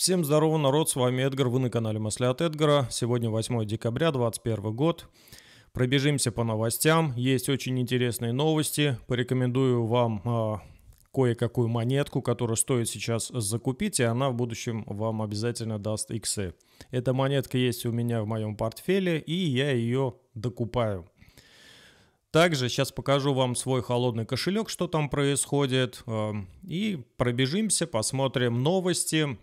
Всем здорово, народ, с вами Эдгар, вы на канале Мысля от Эдгара. Сегодня 8 декабря 2021 год. Пробежимся по новостям, есть очень интересные новости. Порекомендую вам кое-какую монетку, которую стоит сейчас закупить, и она в будущем вам обязательно даст иксы. Эта монетка есть у меня в моем портфеле, и я ее докупаю. Также сейчас покажу вам свой холодный кошелек, что там происходит, и пробежимся, посмотрим новости,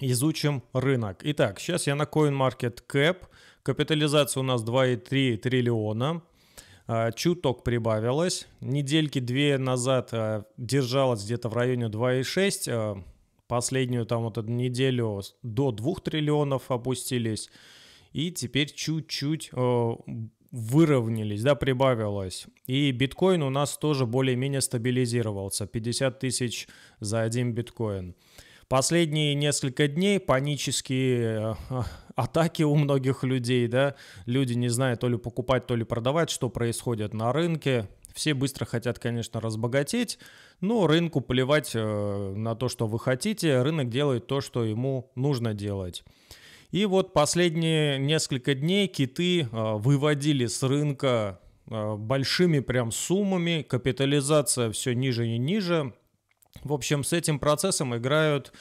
изучим рынок. Итак, сейчас я на CoinMarketCap, капитализация у нас 2,3 триллиона, чуток прибавилась, недельки две назад держалась где-то в районе 2,6, последнюю там вот эту неделю до 2 триллионов опустились, и теперь чуть-чуть выровнялись, да, прибавилось. И биткоин у нас тоже более-менее стабилизировался. 50 тысяч за один биткоин. Последние несколько дней панические атаки у многих людей, да. Люди не знают, то ли покупать, то ли продавать, что происходит на рынке. Все быстро хотят, конечно, разбогатеть, но рынку плевать на то, что вы хотите. Рынок делает то, что ему нужно делать. И вот последние несколько дней киты выводили с рынка большими прям суммами, капитализация все ниже и ниже. В общем, с этим процессом играют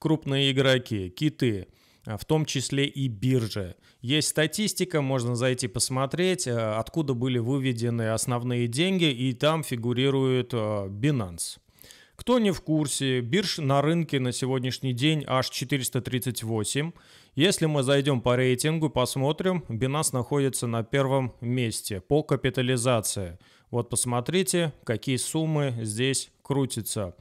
крупные игроки, киты, в том числе и биржи. Есть статистика, можно зайти посмотреть, откуда были выведены основные деньги, и там фигурирует Binance. Кто не в курсе, бирж на рынке на сегодняшний день аж 438. Если мы зайдем по рейтингу, посмотрим, Binance находится на первом месте по капитализации. Вот посмотрите, какие суммы здесь крутятся.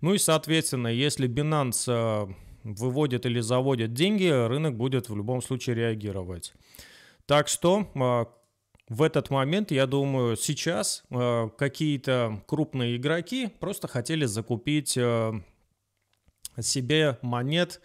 Ну и, соответственно, если Binance выводит или заводит деньги, рынок будет в любом случае реагировать. Так что в этот момент, я думаю, сейчас какие-то крупные игроки просто хотели закупить себе монет.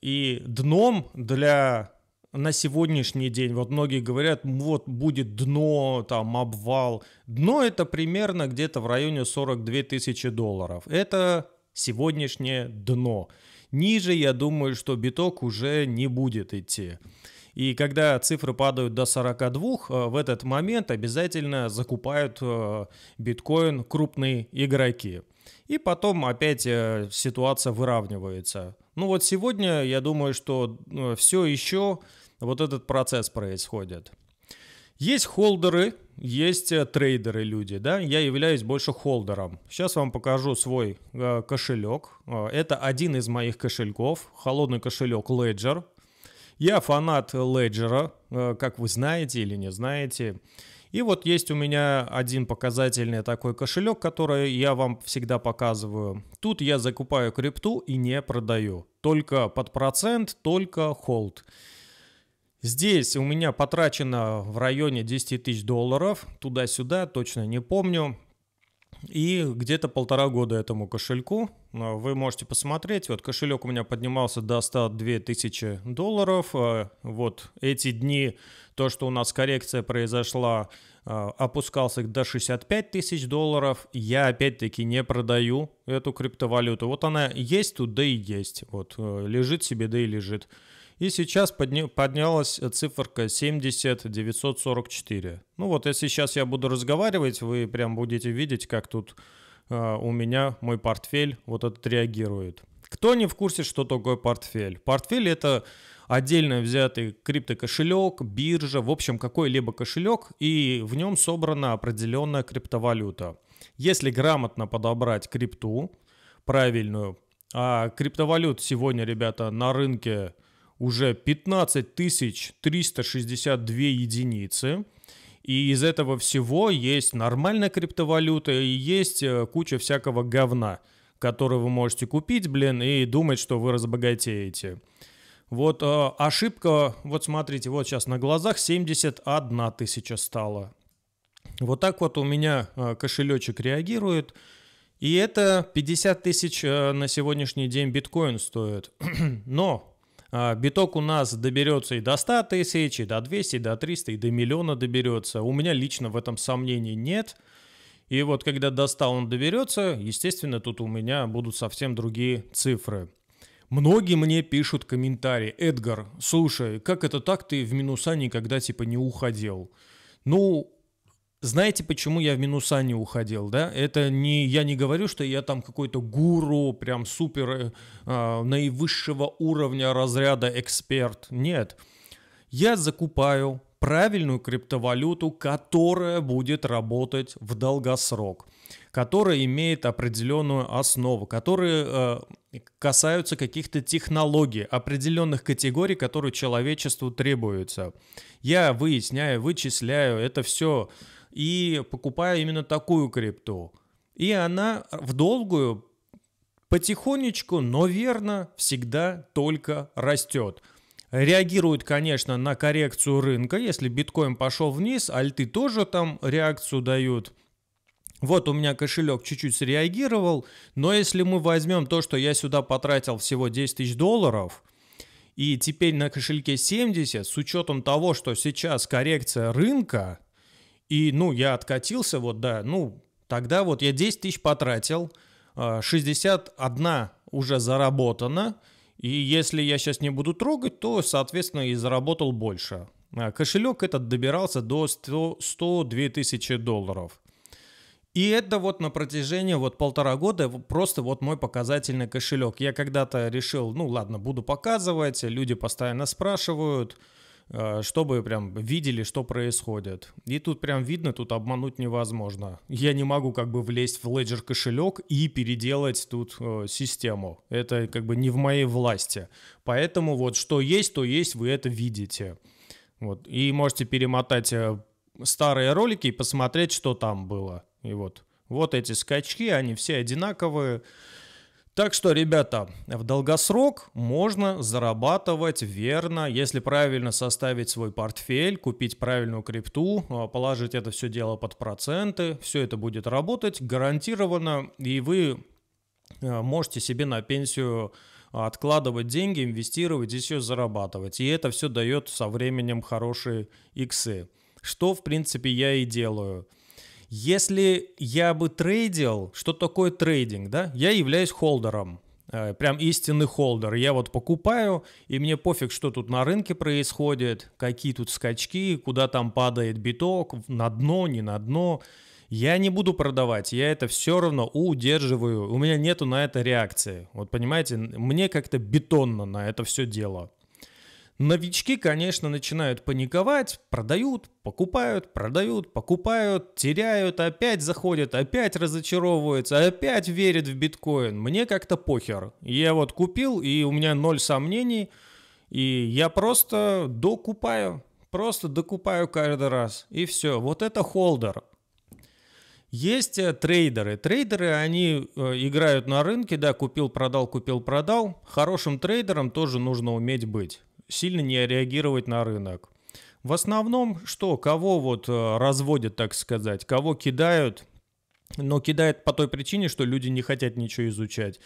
И дном для на сегодняшний день, вот многие говорят, вот будет дно, там обвал. Дно это примерно где-то в районе 42 тысячи долларов. Это сегодняшнее дно. Ниже, я думаю, что биток уже не будет идти. И когда цифры падают до 42, в этот момент обязательно закупают биткоин крупные игроки. И потом опять ситуация выравнивается. Ну вот сегодня, я думаю, что все еще вот этот процесс происходит. Есть холдеры, есть трейдеры люди, да? Я являюсь больше холдером. Сейчас вам покажу свой кошелек. Это один из моих кошельков, холодный кошелек Ledger. Я фанат Ledger, как вы знаете или не знаете. И вот есть у меня один показательный такой кошелек, который я вам всегда показываю. Тут я закупаю крипту и не продаю. Только под процент, только холд. Здесь у меня потрачено в районе 10 тысяч долларов. Туда-сюда, точно не помню. И где-то 1,5 года этому кошельку. Вы можете посмотреть, вот кошелек у меня поднимался до 102 тысячи долларов. Вот эти дни, то, что у нас коррекция произошла, опускался до 65 тысяч долларов. Я опять-таки не продаю эту криптовалюту. Вот она есть тут, да и есть. Вот лежит себе, да и лежит. И сейчас поднялась циферка 70944. Ну вот, если сейчас я буду разговаривать, вы прям будете видеть, как тут у меня мой портфель вот этот реагирует. Кто не в курсе, что такое портфель? Портфель — это отдельно взятый криптокошелек, биржа, в общем, какой-либо кошелек, и в нем собрана определенная криптовалюта. Если грамотно подобрать крипту, правильную, а криптовалют сегодня, ребята, на рынке уже 15 362 единицы. И из этого всего есть нормальная криптовалюта и есть куча всякого говна, который вы можете купить, блин, и думать, что вы разбогатеете. Вот ошибка, вот смотрите, вот сейчас на глазах 71 тысяча стала. Вот так вот у меня кошелечек реагирует. И это 50 тысяч на сегодняшний день биткоин стоит. Но биток у нас доберется и до 100 тысяч, и до 200, и до 300, и до миллиона доберется. У меня лично в этом сомнений нет. И вот когда до 100 он доберется, естественно, тут у меня будут совсем другие цифры. Многие мне пишут комментарии: «Эдгар, слушай, как это так, ты в минуса никогда типа не уходил?» Ну, знаете, почему я в минуса не уходил, да? Это не, я не говорю, что я там какой-то гуру, прям супер, наивысшего уровня разряда эксперт. Нет. Я закупаю правильную криптовалюту, которая будет работать в долгосрок, которая имеет определенную основу, которые касаются каких-то технологий, определенных категорий, которые человечеству требуются. Я выясняю, вычисляю это все и покупаю именно такую крипту. И она в долгую, потихонечку, но верно, всегда только растет. Реагирует, конечно, на коррекцию рынка. Если биткоин пошел вниз, альты тоже там реакцию дают. Вот у меня кошелек чуть-чуть среагировал, но если мы возьмем то, что я сюда потратил всего 10 тысяч долларов, и теперь на кошельке 70, с учетом того, что сейчас коррекция рынка, и, ну, я откатился, вот, да, ну, тогда вот я 10 тысяч потратил, 61 уже заработано, и если я сейчас не буду трогать, то, соответственно, и заработал больше. Кошелек этот добирался до 102 тысячи долларов. И это вот на протяжении вот 1,5 года просто вот мой показательный кошелек. Я когда-то решил, ну ладно, буду показывать, люди постоянно спрашивают, чтобы прям видели, что происходит. И тут прям видно, тут обмануть невозможно. Я не могу как бы влезть в Ledger кошелек и переделать тут систему. Это как бы не в моей власти. Поэтому вот что есть, то есть, вы это видите. Вот. И можете перемотать старые ролики и посмотреть, что там было. И вот эти скачки, они все одинаковые. Так что, ребята, в долгосрок можно зарабатывать верно, если правильно составить свой портфель, купить правильную крипту, положить это все дело под проценты. Все это будет работать гарантированно, и вы можете себе на пенсию откладывать деньги, инвестировать и все зарабатывать. И это все дает со временем хорошие иксы, что, в принципе, я и делаю. Если я бы трейдил, что такое трейдинг, да? Я являюсь холдером, прям истинный холдер. Я вот покупаю, и мне пофиг, что тут на рынке происходит, какие тут скачки, куда там падает биток, на дно, не на дно. Я не буду продавать, я это все равно удерживаю, у меня нету на это реакции. Вот понимаете, мне как-то бетонно на это все дело. Новички, конечно, начинают паниковать, продают, покупают, продают, покупают, теряют, опять заходят, опять разочаровываются, опять верят в биткоин. Мне как-то похер. Я вот купил, и у меня 0 сомнений, и я просто докупаю каждый раз, и все. Вот это холдер. Есть трейдеры. Трейдеры, они играют на рынке, да, купил-продал, купил-продал. Хорошим трейдером тоже нужно уметь быть. Сильно не реагировать на рынок. В основном, что, кого вот разводят, так сказать, кого кидают, но кидают по той причине, что люди не хотят ничего изучать.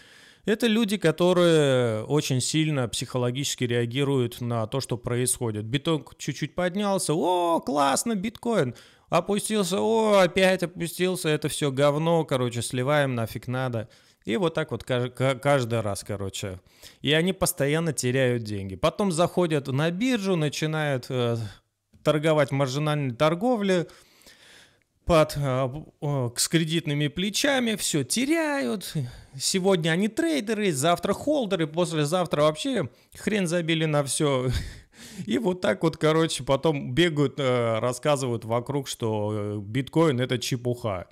Это люди, которые очень сильно психологически реагируют на то, что происходит. Биток чуть-чуть поднялся, о, классно, биткоин. Опустился, о, опять опустился, это все говно, короче, сливаем, нафиг надо. И вот так вот каждый раз, короче. И они постоянно теряют деньги. Потом заходят на биржу, начинают торговать маржинальной торговлей с кредитными плечами, все теряют. Сегодня они трейдеры, завтра холдеры, послезавтра вообще хрен забили на все. И вот так вот, короче, потом бегают, рассказывают вокруг, что биткоин — это чепуха.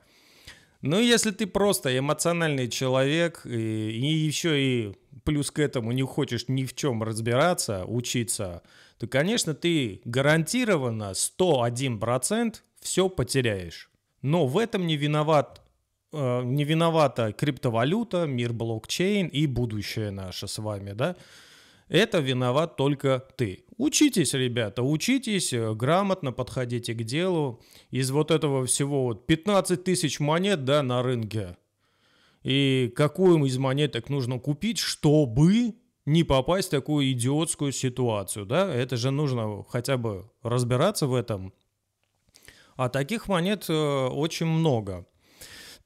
Ну, если ты просто эмоциональный человек и еще и плюс к этому не хочешь ни в чем разбираться, учиться, то, конечно, ты гарантированно 101% все потеряешь. Но в этом не виновата криптовалюта, мир блокчейн и будущее наше с вами, да? Это виноват только ты. Учитесь, ребята, учитесь, грамотно подходите к делу. Из вот этого всего вот 15 тысяч монет, да, на рынке. И какую из монеток нужно купить, чтобы не попасть в такую идиотскую ситуацию, да? Это же нужно хотя бы разбираться в этом. А таких монет очень много.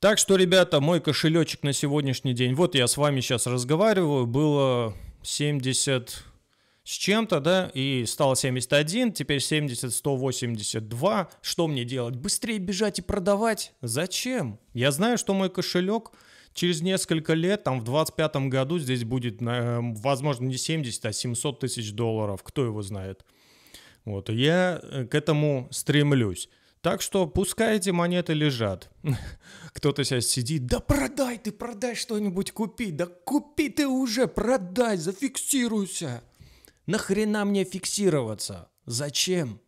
Так что, ребята, мой кошелечек на сегодняшний день. Вот я с вами сейчас разговариваю, было... 70 с чем-то, да, и стало 71, теперь 70, 182. Что мне делать? Быстрее бежать и продавать? Зачем? Я знаю, что мой кошелек через несколько лет, там в 25 году здесь будет, возможно, не 70, а 700 тысяч долларов. Кто его знает? Вот, я к этому стремлюсь. Так что пускай эти монеты лежат. Кто-то сейчас сидит, да продай ты, продай что-нибудь, купи. Да купи ты уже, продай, зафиксируйся. Нахрена мне фиксироваться? Зачем?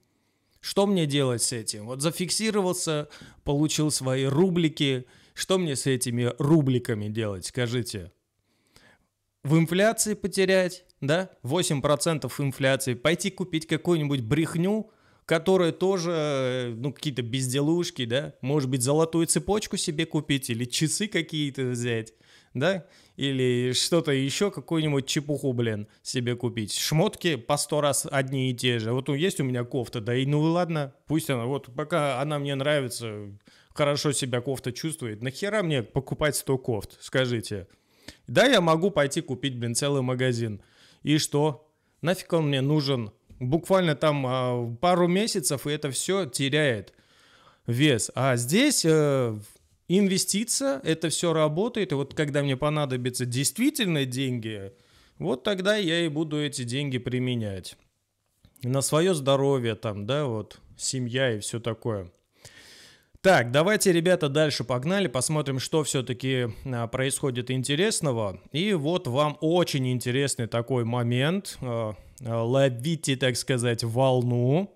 Что мне делать с этим? Вот зафиксировался, получил свои рублики. Что мне с этими рубликами делать, скажите? В инфляции потерять, да? 8% инфляции. Пойти купить какую-нибудь брехню, которая тоже, ну, какие-то безделушки, да? Может быть, золотую цепочку себе купить или часы какие-то взять, да? Или что-то еще, какую-нибудь чепуху, блин, себе купить. Шмотки по 100 раз одни и те же. Вот есть у меня кофта, да и ну ладно, пусть она, вот пока она мне нравится, хорошо себя кофта чувствует, нахера мне покупать 100 кофт, скажите. Да, я могу пойти купить, блин, целый магазин. И что? Нафиг он мне нужен? Буквально там пару месяцев, и это все теряет вес. А здесь... инвестиция, это все работает, и вот когда мне понадобятся действительно деньги, вот тогда я и буду эти деньги применять. На свое здоровье там, да, вот, семья и все такое. Так, давайте, ребята, дальше погнали, посмотрим, что все-таки происходит интересного. И вот вам очень интересный такой момент, ловите, так сказать, волну.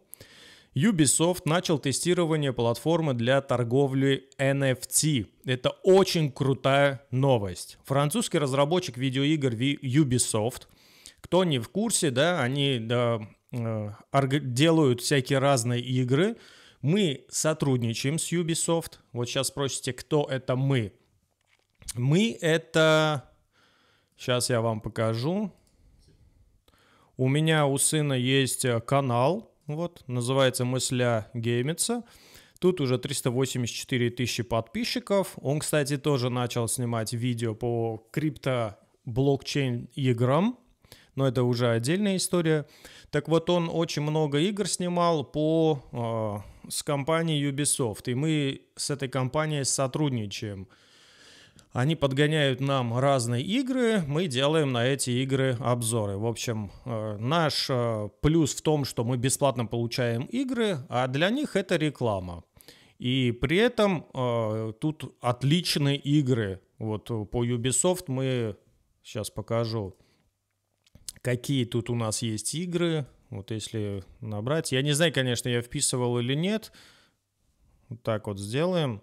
Ubisoft начал тестирование платформы для торговли NFT. Это очень крутая новость. Французский разработчик видеоигр Ubisoft, кто не в курсе, да, они делают всякие разные игры. Мы сотрудничаем с Ubisoft. Вот сейчас спросите, кто это мы. Мы это... Сейчас я вам покажу. У меня у сына есть канал. Вот, называется «Мысля Геймится». Тут уже 384 тысячи подписчиков. Он, кстати, тоже начал снимать видео по крипто-блокчейн-играм. Но это уже отдельная история. Так вот, он очень много игр снимал с компанией Ubisoft. И мы с этой компанией сотрудничаем. Они подгоняют нам разные игры, мы делаем на эти игры обзоры. В общем, наш плюс в том, что мы бесплатно получаем игры, а для них это реклама. И при этом тут отличные игры. Вот по Ubisoft мы сейчас покажу, какие тут у нас есть игры. Вот если набрать, я не знаю, конечно, я вписывал или нет. Вот так вот сделаем.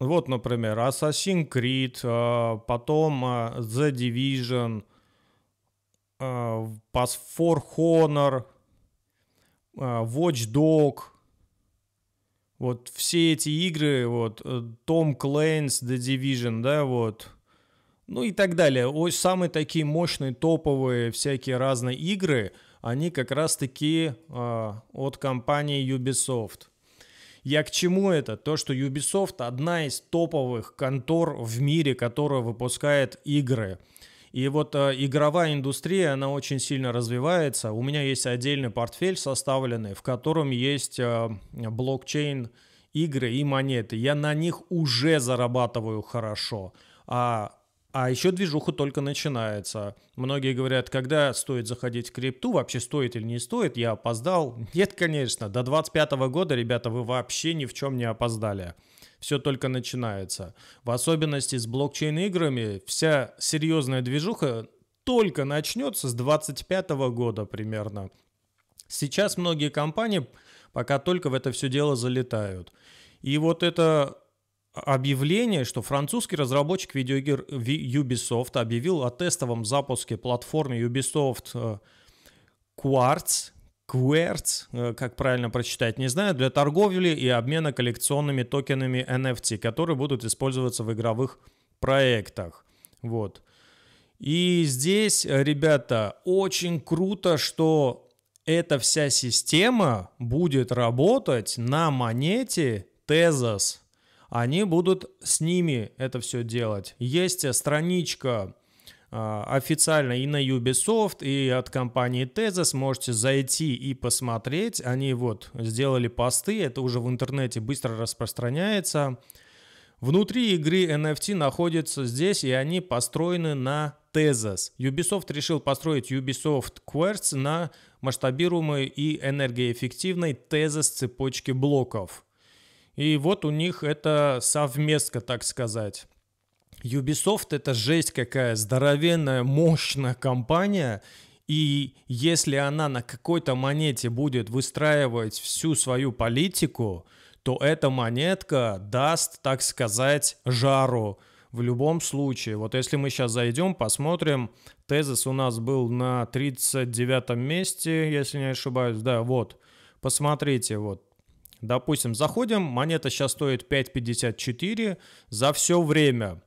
Вот, например, Assassin's Creed, потом The Division, For Honor, Watch Dogs. Вот все эти игры, вот, Tom Clancy's, The Division, да, вот. Ну и так далее. Ой, самые такие мощные, топовые всякие разные игры, они как раз-таки от компании Ubisoft. Я к чему это? То, что Ubisoft одна из топовых контор в мире, которая выпускает игры. И вот игровая индустрия, она очень сильно развивается. У меня есть отдельный портфель составленный, в котором есть блокчейн игры и монеты. Я на них уже зарабатываю хорошо. А еще движуха только начинается. Многие говорят, когда стоит заходить в крипту, вообще стоит или не стоит, я опоздал. Нет, конечно, до 2025 года, ребята, вы вообще ни в чем не опоздали. Все только начинается. В особенности с блокчейн-играми вся серьезная движуха только начнется с 2025 года примерно. Сейчас многие компании пока только в это все дело залетают. И вот это... объявление, что французский разработчик видеоигр Ubisoft объявил о тестовом запуске платформы Ubisoft Quartz, как правильно прочитать, не знаю, для торговли и обмена коллекционными токенами NFT, которые будут использоваться в игровых проектах. Вот. И здесь, ребята, очень круто, что эта вся система будет работать на монете Tezos. они будут с ними это все делать. Есть страничка официально и на Ubisoft, и от компании Tezos. Можете зайти и посмотреть. Они вот сделали посты, это уже в интернете быстро распространяется. Внутри игры NFT находятся здесь, и они построены на Tezos. Ubisoft решил построить Ubisoft Quartz на масштабируемой и энергоэффективной Tezos цепочке блоков. И вот у них это совместка, так сказать. Ubisoft — это жесть какая, здоровенная, мощная компания. И если она на какой-то монете будет выстраивать всю свою политику, то эта монетка даст, так сказать, жару в любом случае. Вот если мы сейчас зайдем, посмотрим, Tezos у нас был на 39-м месте, если не ошибаюсь, да, вот, посмотрите, вот, допустим, заходим, монета сейчас стоит 5.54 за все время.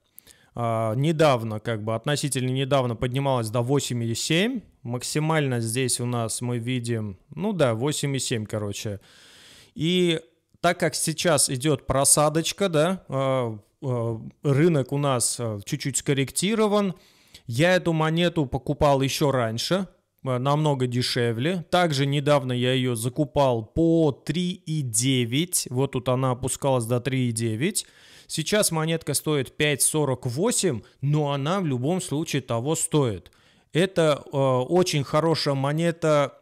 Недавно, как бы относительно недавно поднималась до 8.7, максимально здесь у нас мы видим, ну да, 8.7, короче, и... Так как сейчас идет просадочка, да, рынок у нас чуть-чуть скорректирован, я эту монету покупал еще раньше, намного дешевле. Также недавно я ее закупал по 3.9, вот тут она опускалась до 3.9. Сейчас монетка стоит 5.48, но она в любом случае того стоит. Это очень хорошая монета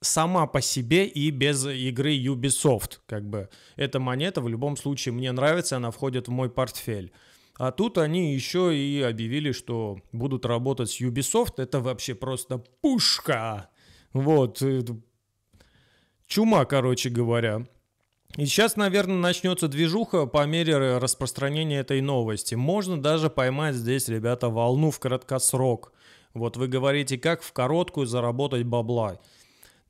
сама по себе и без игры Ubisoft, как бы. Эта монета в любом случае мне нравится, она входит в мой портфель. А тут они еще и объявили, что будут работать с Ubisoft. Это вообще просто пушка. Вот. Чума, короче говоря. И сейчас, наверное, начнется движуха по мере распространения этой новости. Можно даже поймать здесь, ребята, волну в краткосрок. Вот вы говорите, как в короткую заработать бабла.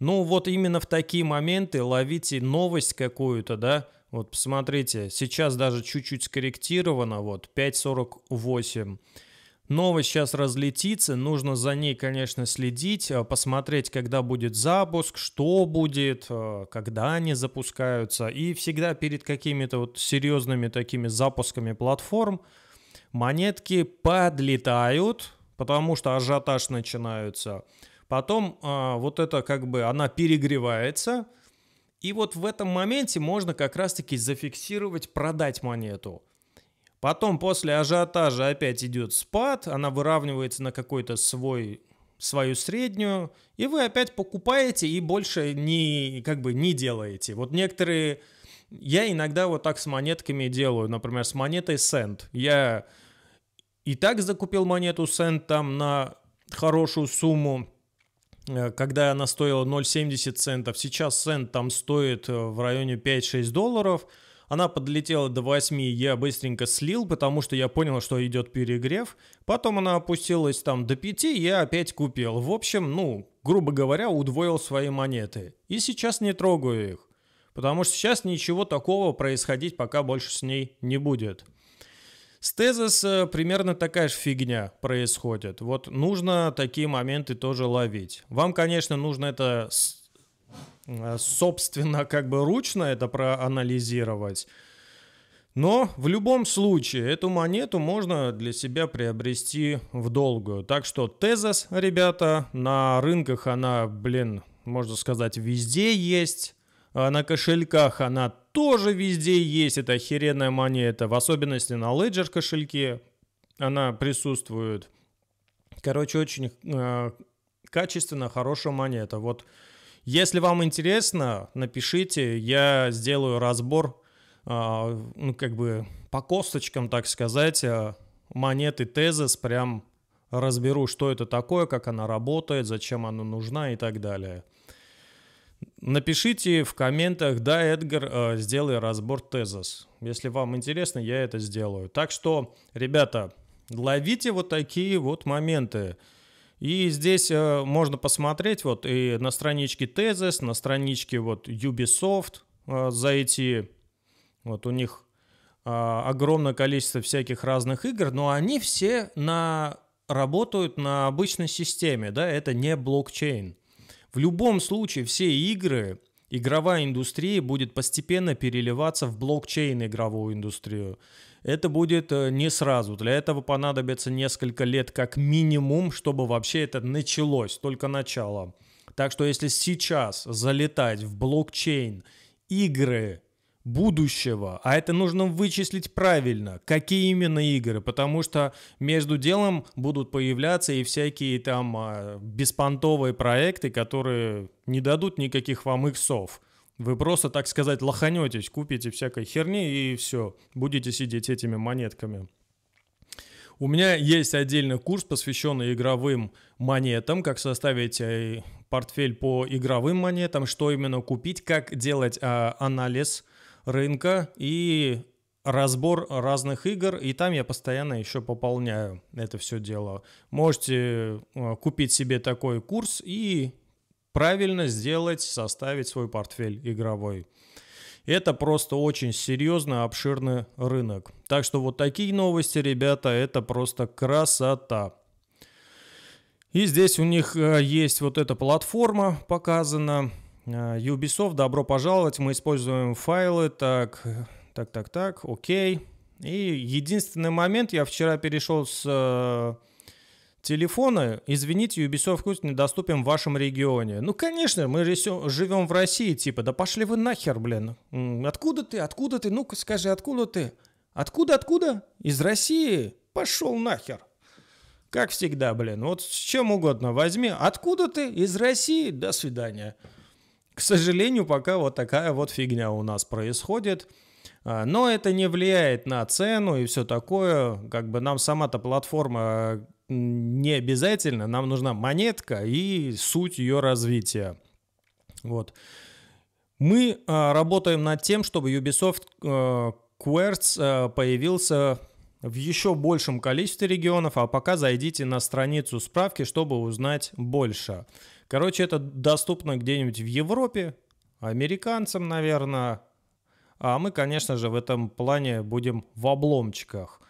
Ну вот именно в такие моменты ловите новость какую-то, да, вот посмотрите, сейчас даже чуть-чуть скорректировано, вот 5.48, новость сейчас разлетится, нужно за ней, конечно, следить, посмотреть, когда будет запуск, что будет, когда они запускаются, и всегда перед какими-то вот серьезными такими запусками платформ монетки подлетают, потому что ажиотаж начинается. Потом вот это как бы она перегревается. И вот в этом моменте можно как раз-таки зафиксировать, продать монету. Потом после ажиотажа опять идет спад. Она выравнивается на какую-то свою среднюю. И вы опять покупаете и больше не делаете. Вот некоторые... Я иногда вот так с монетками делаю. Например, с монетой Cent. Я и так закупил монету Cent там на хорошую сумму, когда она стоила 0.70 центов, сейчас цент там стоит в районе 5-6 долларов, она подлетела до 8, я быстренько слил, потому что я понял, что идет перегрев, потом она опустилась там до 5, я опять купил. В общем, ну, грубо говоря, удвоил свои монеты. И сейчас не трогаю их, потому что сейчас ничего такого происходить пока больше с ней не будет. С Tezos примерно такая же фигня происходит. Вот нужно такие моменты тоже ловить. Вам, конечно, нужно это, собственно, как бы ручно это проанализировать. Но в любом случае эту монету можно для себя приобрести в долгую. Так что Tezos, ребята, на рынках она, блин, можно сказать, везде есть. На кошельках она тоже везде есть, это охеренная монета, в особенности на Ledger кошельке она присутствует. Короче, очень качественно, хорошая монета. Вот, если вам интересно, напишите, я сделаю разбор, ну, как бы по косточкам, так сказать, монеты Tezos, прям разберу, что это такое, как она работает, зачем она нужна и так далее. Напишите в комментах, да, Эдгар, сделай разбор Tezos. Если вам интересно, я это сделаю. Так что, ребята, ловите вот такие вот моменты. И здесь можно посмотреть вот и на страничке Tezos, на страничке вот Ubisoft зайти. Вот у них огромное количество всяких разных игр, но они все работают на обычной системе, да, это не блокчейн. В любом случае все игры игровая индустрия будет постепенно переливаться в блокчейн-игровую индустрию. Это будет не сразу. Для этого понадобится несколько лет как минимум, чтобы вообще это началось, только начало. Так что если сейчас залетать в блокчейн, игры будущего, а это нужно вычислить правильно, какие именно игры, потому что между делом будут появляться и всякие там беспонтовые проекты, которые не дадут никаких вам иксов. Вы просто, так сказать, лоханетесь, купите всякой херни и все, будете сидеть этими монетками. У меня есть отдельный курс, посвященный игровым монетам, как составить портфель по игровым монетам, что именно купить, как делать анализ рынка и разбор разных игр. И там я постоянно еще пополняю это все дело. Можете купить себе такой курс и правильно сделать, составить свой портфель игровой. Это просто очень серьезно обширный рынок. Так что вот такие новости, ребята, это просто красота. И здесь у них есть вот эта платформа показана. Ubisoft, добро пожаловать, мы используем файлы. Так, окей. И единственный момент, я вчера перешел с телефона, извините, Ubisoft Quartz недоступен в вашем регионе. Ну, конечно, мы живем в России, типа, да пошли вы нахер, блин. Откуда ты, ну-ка скажи, откуда ты? Откуда? Из России? Пошел нахер. Как всегда, блин, вот с чем угодно возьми. Откуда ты? Из России? До свидания. К сожалению, пока вот такая вот фигня у нас происходит. Но это не влияет на цену и все такое. Как бы нам сама-то платформа не обязательно, нам нужна монетка и суть ее развития. Вот. Мы работаем над тем, чтобы Ubisoft Quartz появился в еще большем количестве регионов, а пока зайдите на страницу справки, чтобы узнать больше. Короче, это доступно где-нибудь в Европе, американцам, наверное. А мы, конечно же, в этом плане будем в обломчиках.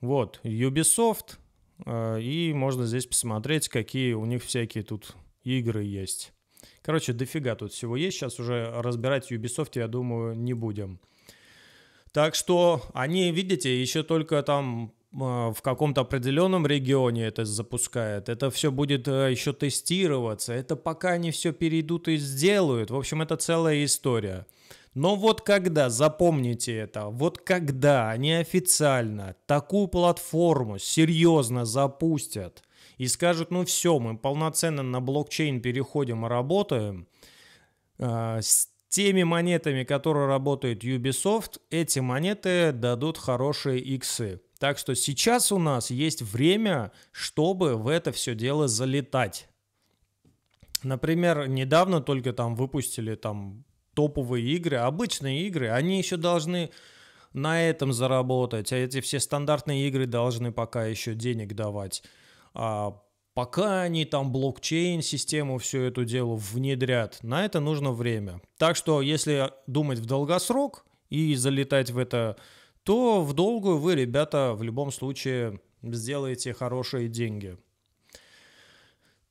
Вот, Ubisoft. И можно здесь посмотреть, какие у них всякие тут игры есть. Короче, дофига тут всего есть. Сейчас уже разбирать Ubisoft, я думаю, не будем. Так что они, видите, еще только там в каком-то определенном регионе это запускает. Это все будет еще тестироваться. Это пока они все перейдут и сделают. В общем, это целая история. Но вот когда, запомните это, вот когда они официально такую платформу серьезно запустят и скажут, ну все, мы полноценно на блокчейн переходим и работаем, с теми монетами, которые работает Ubisoft, эти монеты дадут хорошие иксы. Так что сейчас у нас есть время, чтобы в это все дело залетать. Например, недавно только там выпустили там топовые игры, обычные игры, они еще должны на этом заработать, а эти все стандартные игры должны пока еще денег давать. А пока они там блокчейн-систему всю эту делу внедрят, на это нужно время. Так что если думать в долгосрок и залетать в это, то в долгую вы, ребята, в любом случае сделаете хорошие деньги.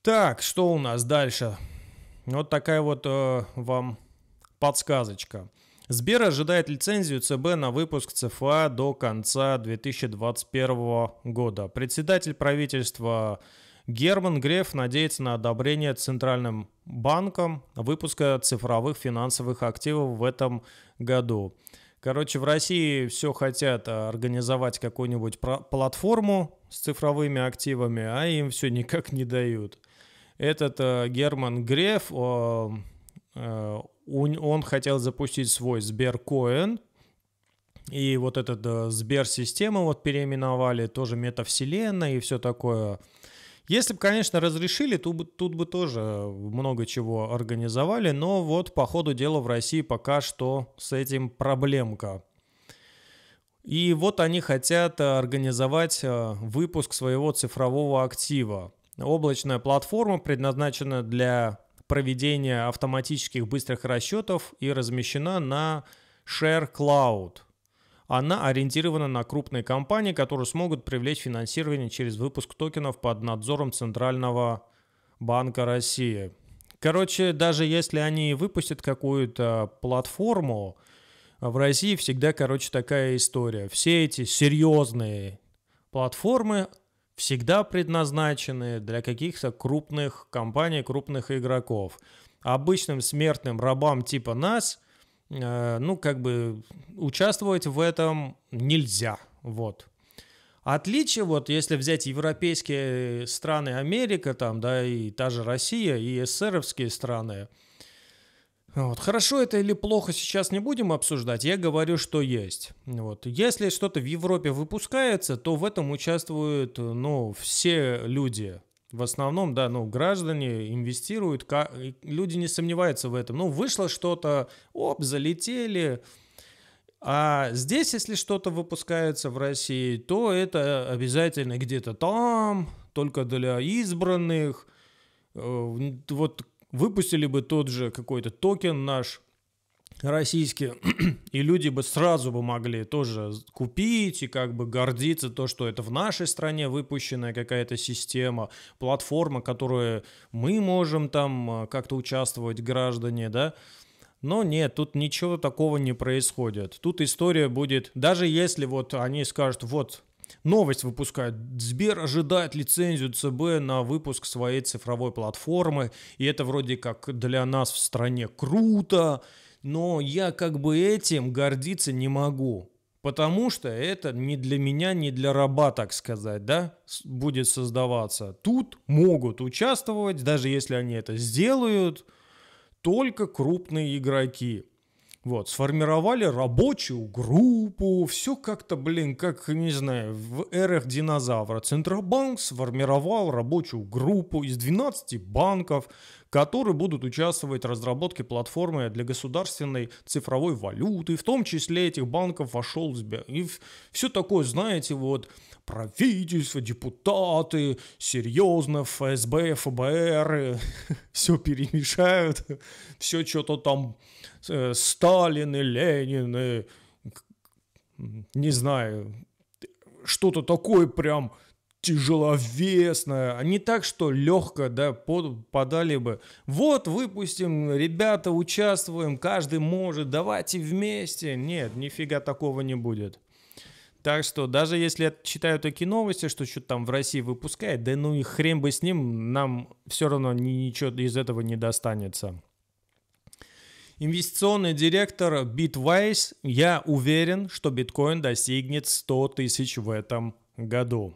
Так, что у нас дальше? Вот такая вот вам подсказочка. Сбер ожидает лицензию ЦБ на выпуск ЦФА до конца 2021 года. Председатель правительства Герман Греф надеется на одобрение Центральным банком выпуска цифровых финансовых активов в этом году. Короче, в России все хотят организовать какую-нибудь платформу с цифровыми активами, а им все никак не дают. Этот Герман Греф... Он хотел запустить свой Сберкоин, и вот этот Сбер-систему вот переименовали, тоже метавселенная и все такое. Если бы, конечно, разрешили, тут бы тоже много чего организовали, но вот по ходу дела в России пока что с этим проблемка. И вот они хотят организовать выпуск своего цифрового актива. Облачная платформа предназначена для проведение автоматических быстрых расчетов и размещена на Share Cloud. Она ориентирована на крупные компании, которые смогут привлечь финансирование через выпуск токенов под надзором Центрального банка России. Короче, даже если они выпустят какую-то платформу, в России всегда, короче, такая история. Все эти серьезные платформы всегда предназначены для каких-то крупных компаний, крупных игроков. Обычным смертным рабам типа нас, ну, как бы участвовать в этом нельзя, вот. Отличие, вот, если взять европейские страны, Америка, там, да, и та же Россия, и СССРовские страны, вот, хорошо это или плохо сейчас не будем обсуждать, я говорю, что есть. Вот. Если что-то в Европе выпускается, то в этом участвуют, ну, все люди. В основном, да, ну, граждане инвестируют, люди не сомневаются в этом. Ну, вышло что-то, оп, залетели. А здесь, если что-то выпускается в России, то это обязательно где-то там, только для избранных. Вот выпустили бы тот же какой-то токен наш российский, и люди бы сразу бы могли тоже купить и как бы гордиться то, что это в нашей стране выпущенная какая-то система, платформа, которую мы можем там как-то участвовать, граждане, да. Но нет, тут ничего такого не происходит. Тут история будет, даже если вот они скажут, вот новость выпускают, Сбер ожидает лицензию ЦБ на выпуск своей цифровой платформы, и это вроде как для нас в стране круто, но я как бы этим гордиться не могу, потому что это не для меня, не для раба, так сказать, да, будет создаваться. Тут могут участвовать, даже если они это сделают, только крупные игроки. Вот, сформировали рабочую группу, все как-то, блин, как, не знаю, в эрах динозавра. Центробанк сформировал рабочую группу из 12 банков, которые будут участвовать в разработке платформы для государственной цифровой валюты. В том числе этих банков вошел Сбер. И все такое, знаете, вот, правительство, депутаты, серьезно, ФСБ, ФБР, все перемешают, все что-то там, Сталин и Ленин, и, не знаю, что-то такое прям тяжеловесное, а не так, что легко, да, подали бы. Вот, выпустим, ребята, участвуем, каждый может, давайте вместе. Нет, нифига такого не будет. Так что даже если я читаю такие новости, что что-то там в России выпускает, да ну и хрен бы с ним, нам все равно ничего из этого не достанется. Инвестиционный директор Bitwise, я уверен, что биткоин достигнет 100 тысяч в этом году.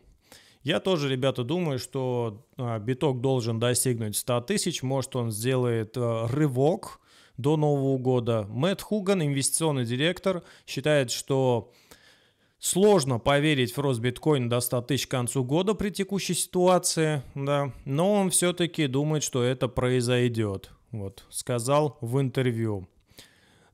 Я тоже, ребята, думаю, что биток должен достигнуть 100 тысяч, может он сделает рывок до Нового года. Мэтт Хуган, инвестиционный директор, считает, что... Сложно поверить в рост биткоина до 100 тысяч к концу года при текущей ситуации, да, но он все-таки думает, что это произойдет, вот, сказал в интервью.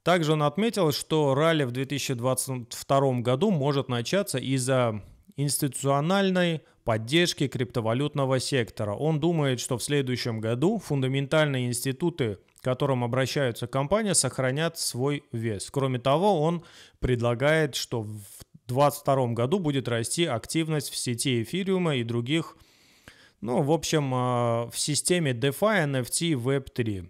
Также он отметил, что ралли в 2022 году может начаться из-за институциональной поддержки криптовалютного сектора. Он думает, что в следующем году фундаментальные институты, к которым обращаются компании, сохранят свой вес. Кроме того, он предлагает, что в 2022 году будет расти активность в сети эфириума и других, ну, в общем, в системе DeFi, NFT, Web3.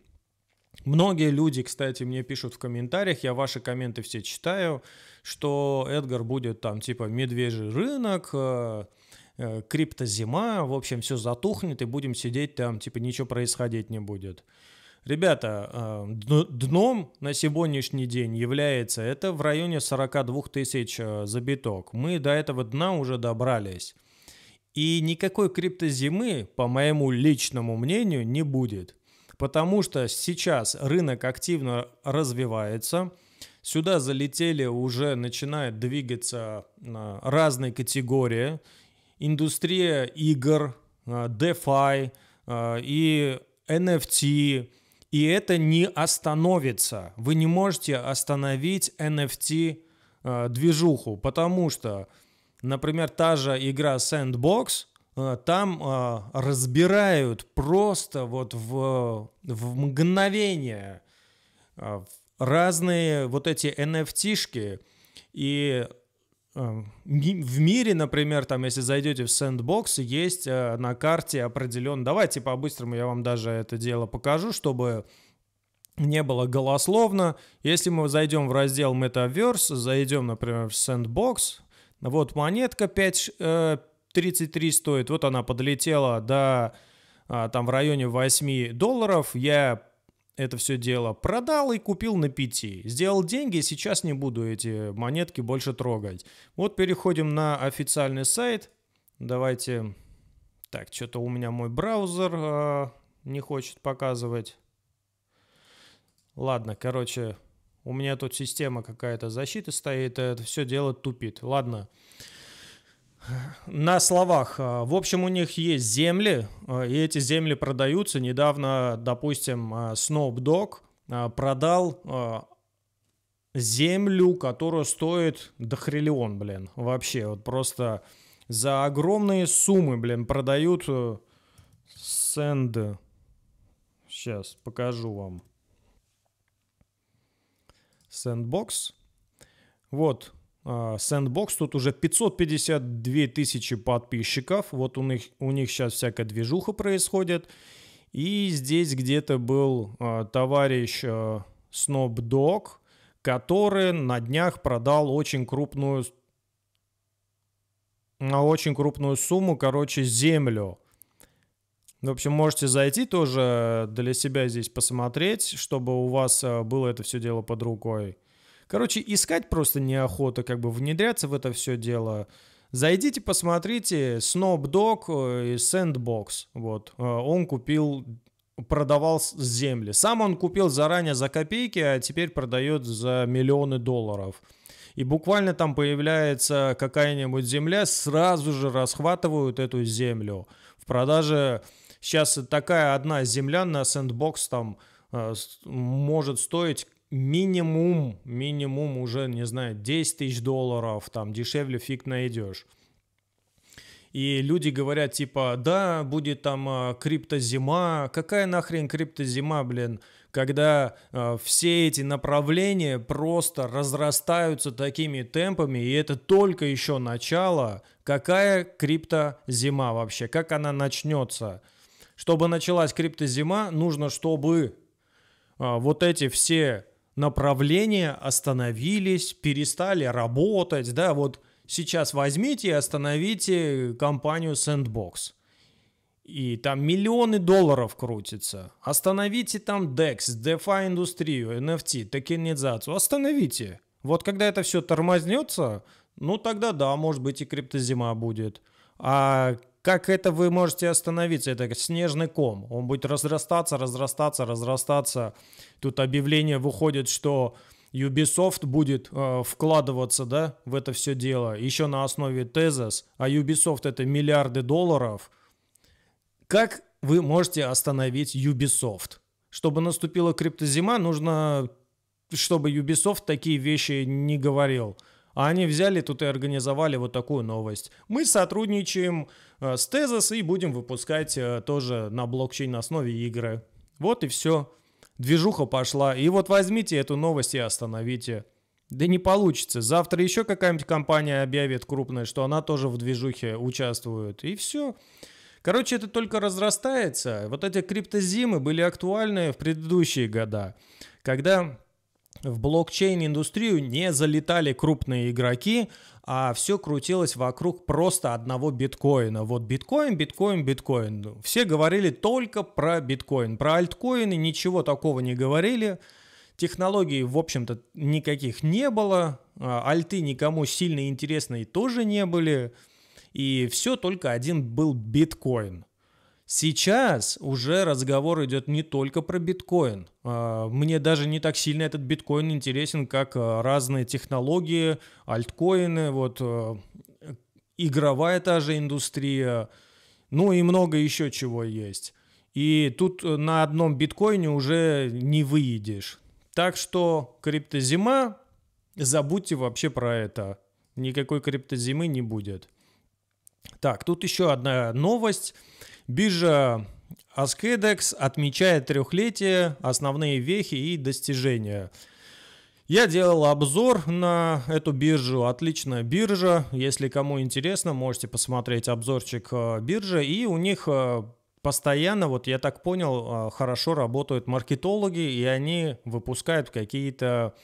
Многие люди, кстати, мне пишут в комментариях, я ваши комменты все читаю, что Эдгар будет там типа медвежий рынок, криптозима, в общем, все затухнет и будем сидеть там, типа ничего происходить не будет. Ребята, дном на сегодняшний день является это в районе 42 тысяч за биток. Мы до этого дна уже добрались. И никакой криптозимы, по моему личному мнению, не будет. Потому что сейчас рынок активно развивается. Сюда залетели, уже начинают двигаться разные категории. Индустрия игр, DeFi и NFT. И это не остановится. Вы не можете остановить NFT-движуху, потому что, например, та же игра Sandbox, там разбирают просто вот в мгновение разные вот эти NFT-шки. И в мире, например, там, если зайдете в Sandbox, есть на карте определен... Давайте по-быстрому я вам даже это дело покажу, чтобы не было голословно. Если мы зайдем в раздел Metaverse, зайдем, например, в Sandbox, вот монетка 5.33 стоит, вот она подлетела до там в районе $8. Я это все дело продал и купил на 5. Сделал деньги, сейчас не буду эти монетки больше трогать. Вот переходим на официальный сайт. Давайте... Так, что-то у меня мой браузер не хочет показывать. Ладно, короче, у меня тут система какая-то защиты стоит, это все дело тупит. Ладно. На словах. В общем, у них есть земли, и эти земли продаются. Недавно, допустим, Snoop Dogg продал землю, которая стоит дохриллион, блин. Вообще, вот просто за огромные суммы, блин, продают сэнды. Сейчас покажу вам. Сэндбокс. Вот. Сэндбокс, тут уже 552 000 подписчиков, вот у них сейчас всякая движуха происходит, и здесь где-то был товарищ Snoop Dogg, который на днях продал очень крупную сумму, короче, землю. В общем, можете зайти тоже для себя здесь посмотреть, чтобы у вас было это все дело под рукой. Короче, искать просто неохота, как бы внедряться в это все дело. Зайдите, посмотрите, Snoop Dogg и Sandbox, вот, он купил, продавал земли. Сам он купил заранее за копейки, а теперь продает за $миллионы. И буквально там появляется какая-нибудь земля, сразу же расхватывают эту землю. В продаже сейчас такая одна земля на Sandbox там может стоить... Минимум уже, не знаю, $10 000, там дешевле фиг найдешь. И люди говорят, типа, да, будет там криптозима. Какая нахрен криптозима, блин, когда все эти направления просто разрастаются такими темпами, и это только еще начало. Какая криптозима вообще? Как она начнется? Чтобы началась криптозима, нужно, чтобы вот эти все... направления остановились, перестали работать, да, вот сейчас возьмите и остановите компанию Sandbox, и там $миллионы крутятся, остановите там DEX, DeFi индустрию, NFT, токенизацию, остановите, вот когда это все тормознется, ну тогда да, может быть и криптозима будет, а как это вы можете остановиться? Это как снежный ком. Он будет разрастаться. Тут объявление выходит, что Ubisoft будет вкладываться, да, в это все дело. Еще на основе Tezos. А Ubisoft это $миллиарды. Как вы можете остановить Ubisoft? Чтобы наступила криптозима, нужно, чтобы Ubisoft такие вещи не говорил. А они взяли тут и организовали вот такую новость. Мы сотрудничаем с Tezos и будем выпускать тоже на блокчейн-основе игры. Вот и все. Движуха пошла. И вот возьмите эту новость и остановите. Да не получится. Завтра еще какая-нибудь компания объявит крупная, что она тоже в движухе участвует. И все. Короче, это только разрастается. Вот эти криптозимы были актуальны в предыдущие года, когда... в блокчейн-индустрию не залетали крупные игроки, а все крутилось вокруг просто одного биткоина. Вот биткоин. Все говорили только про биткоин. Про альткоины ничего такого не говорили. Технологий, в общем-то, никаких не было. Альты никому сильно интересные тоже не были. И все только один был биткоин. Сейчас уже разговор идет не только про биткоин. Мне даже не так сильно этот биткоин интересен, как разные технологии, альткоины, вот, игровая та же индустрия, ну и много еще чего есть. И тут на одном биткоине уже не выедешь. Так что криптозима, забудьте вообще про это. Никакой криптозимы не будет. Так, тут еще одна новость. Биржа Ascendex отмечает 3-летие, основные вехи и достижения. Я делал обзор на эту биржу, отличная биржа, если кому интересно, можете посмотреть обзорчик биржи, и у них постоянно, вот я так понял, хорошо работают маркетологи, и они выпускают какие-то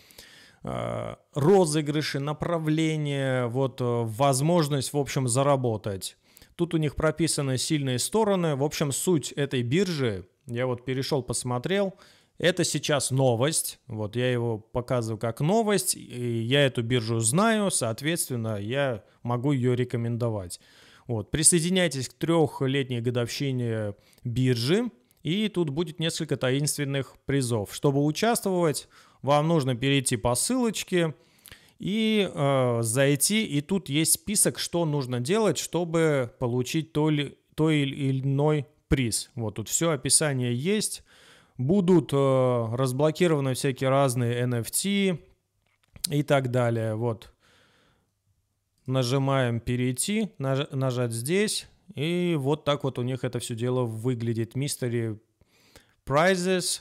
розыгрыши, направления, вот возможность, в общем, заработать. Тут у них прописаны сильные стороны, в общем, суть этой биржи, я вот перешел, посмотрел. Это сейчас новость, вот я его показываю как новость, и я эту биржу знаю, соответственно, я могу ее рекомендовать. Вот. Присоединяйтесь к 3-летней годовщине биржи, и тут будет несколько таинственных призов. Чтобы участвовать, вам нужно перейти по ссылочке и зайти, и тут есть список, что нужно делать, чтобы получить той или иной приз. Вот тут все описание есть. Будут разблокированы всякие разные NFT и так далее. Вот. Нажимаем «Перейти», нажать здесь. И вот так вот у них это все дело выглядит. Mystery Prizes.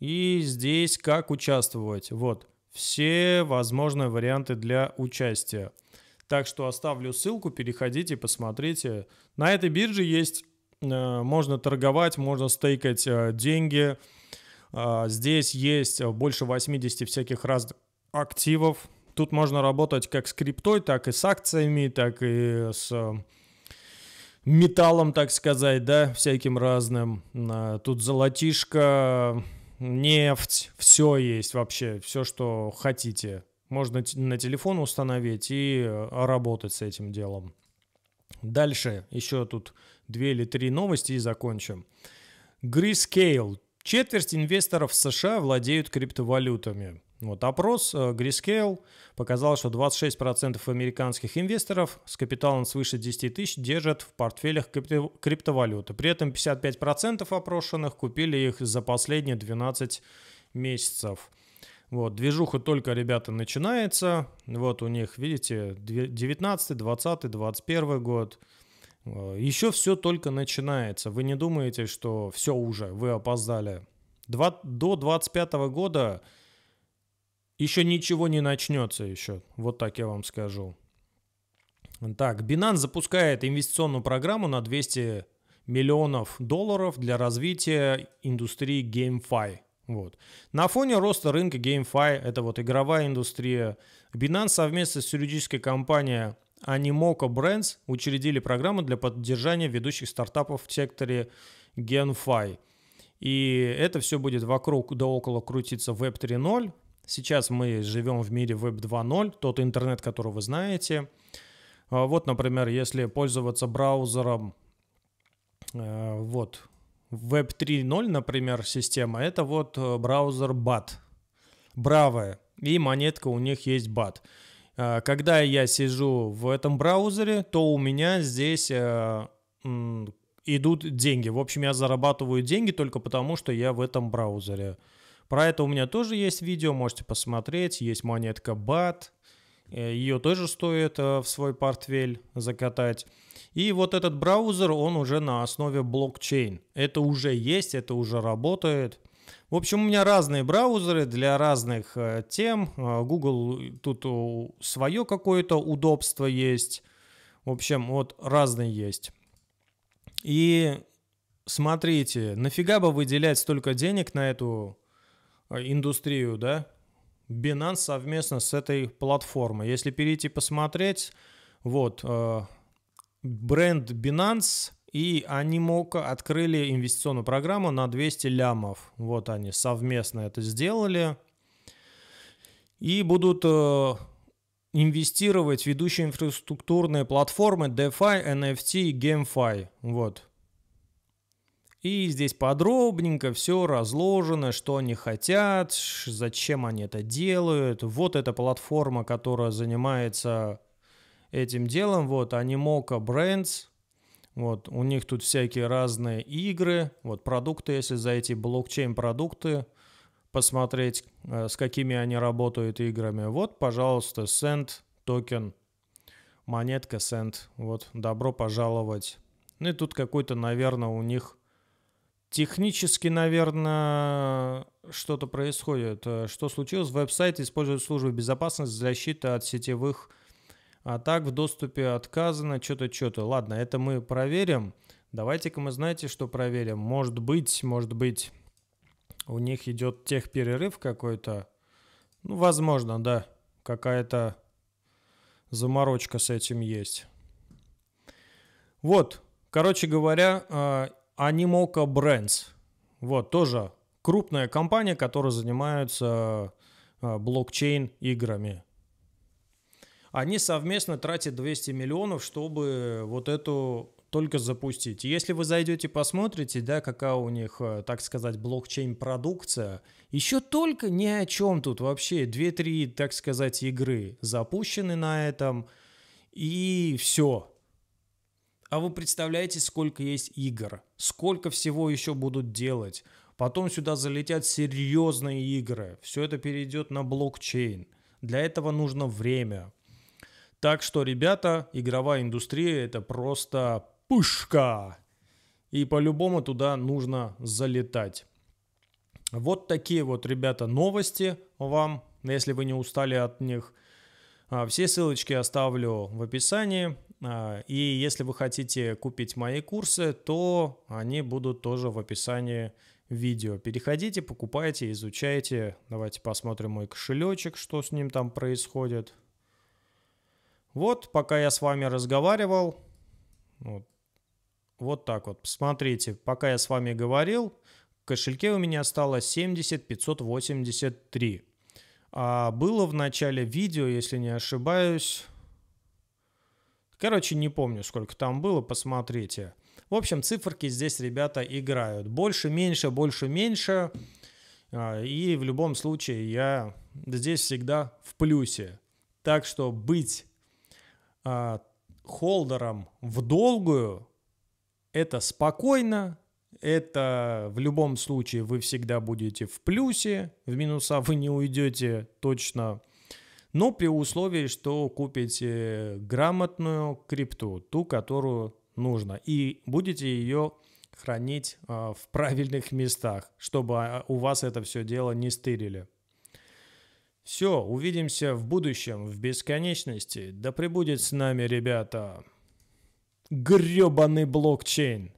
И здесь как участвовать. Вот. Все возможные варианты для участия. Так что оставлю ссылку, переходите, посмотрите. На этой бирже есть... Можно торговать, можно стейкать деньги. Здесь есть больше 80 всяких разных активов. Тут можно работать как с криптой, так и с акциями, так и с металлом, так сказать, да, всяким разным. Тут золотишко, нефть, все есть вообще, все, что хотите. Можно на телефон установить и работать с этим делом. Дальше еще тут 2 или 3 новости и закончим. Greyscale. Четверть инвесторов США владеют криптовалютами. Вот опрос Greyscale показал, что 26% американских инвесторов с капиталом свыше 10 тысяч держат в портфелях криптовалюты. При этом 55% опрошенных купили их за последние 12 месяцев. Вот, движуха только, ребята, начинается. Вот у них, видите, 19, 20, 21 год. Еще все только начинается. Вы не думаете, что все уже, вы опоздали. До 25 года еще ничего не начнется еще. Вот так я вам скажу. Так, Binance запускает инвестиционную программу на $200 миллионов для развития индустрии GameFi. Вот. На фоне роста рынка GameFi, это вот игровая индустрия, Binance совместно с юридической компанией Animoca Brands учредили программу для поддержания ведущих стартапов в секторе GameFi. И это все будет вокруг да около крутиться Web 3.0. Сейчас мы живем в мире Web 2.0, тот интернет, который вы знаете. Вот, например, если пользоваться браузером, вот... Web 3.0, например, система, это вот браузер BAT, Brave, и монетка у них есть BAT. Когда я сижу в этом браузере, то у меня здесь идут деньги. В общем, я зарабатываю деньги только потому, что я в этом браузере. Про это у меня тоже есть видео, можете посмотреть. Есть монетка BAT, ее тоже стоит в свой портфель закатать. И вот этот браузер, он уже на основе блокчейн. Это уже есть, это уже работает. В общем, у меня разные браузеры для разных тем. Google тут свое какое-то удобство есть. В общем, вот разные есть. И смотрите, нафига бы выделять столько денег на эту индустрию, да? Binance совместно с этой платформой. Если перейти посмотреть, вот... Бренд Binance и Animoca открыли инвестиционную программу на 200 лямов. Вот они совместно это сделали. И будут инвестировать в ведущие инфраструктурные платформы DeFi, NFT и GameFi. Вот. И здесь подробненько все разложено, что они хотят, зачем они это делают. Вот эта платформа, которая занимается... этим делом, вот, Animoca Brands, вот, у них тут всякие разные игры, вот, продукты, если зайти, блокчейн-продукты, посмотреть, с какими они работают играми, вот, пожалуйста, Send токен, монетка Send, вот, добро пожаловать, ну и тут какой-то, наверное, у них Технически, наверное, что-то происходит. Что случилось? Веб-сайты используют службы безопасности для защиты от сетевых атак. В доступе отказано. Что-то. Ладно, это мы проверим. Давайте-ка мы, знаете, что проверим? Может быть, у них идет техперерыв какой-то. Ну, возможно, да. Какая-то заморочка с этим есть. Вот, короче говоря, Animoca Brands. Вот, тоже крупная компания, которая занимается блокчейн-играми. Они совместно тратят 200 миллионов, чтобы вот эту только запустить. Если вы зайдете, посмотрите, да, какая у них, так сказать, блокчейн-продукция, еще только ни о чем тут вообще. 2-3, так сказать, игры запущены на этом, и все. А вы представляете, сколько есть игр, сколько всего еще будут делать. Потом сюда залетят серьезные игры. Все это перейдет на блокчейн. Для этого нужно время. Так что, ребята, игровая индустрия — это просто пышка. И по-любому туда нужно залетать. Вот такие вот, ребята, новости вам, если вы не устали от них. Все ссылочки оставлю в описании. И если вы хотите купить мои курсы, то они будут тоже в описании видео. Переходите, покупайте, изучайте. Давайте посмотрим мой кошелечек, что с ним там происходит. Вот, пока я с вами разговаривал, вот так вот, посмотрите, пока я с вами говорил, в кошельке у меня стало 70 583. А было в начале видео, если не ошибаюсь... Короче, не помню, сколько там было, посмотрите. В общем, циферки здесь, ребята, играют. Больше-меньше. И в любом случае я здесь всегда в плюсе. Так что быть холдером в долгую — это спокойно. Это в любом случае вы всегда будете в плюсе. В минуса вы не уйдете точно. Но при условии, что купите грамотную крипту, ту, которую нужно, и будете ее хранить в правильных местах, чтобы у вас это все дело не стырили. Все, увидимся в будущем, в бесконечности. Да пребудет с нами, ребята, гребаный блокчейн!